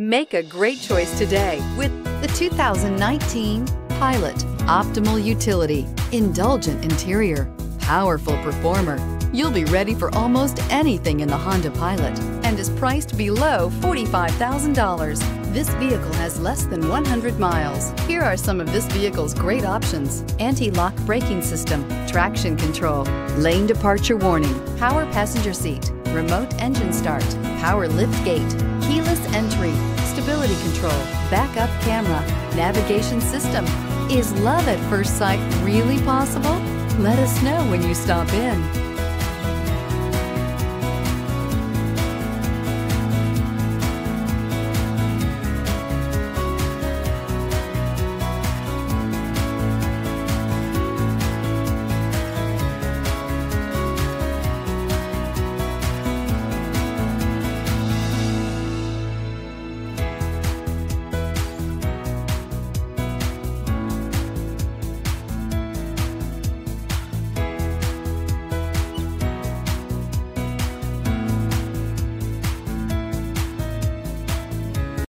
Make a great choice today with the 2019 Pilot. Optimal utility, indulgent interior, powerful performer. You'll be ready for almost anything in the Honda Pilot and is priced below $45,000. This vehicle has less than 100 miles. Here are some of this vehicle's great options: anti-lock braking system, traction control, lane departure warning, power passenger seat, remote engine start, power lift gate, keyless entry, stability control, backup camera, navigation system. Is love at first sight really possible? Let us know when you stop in.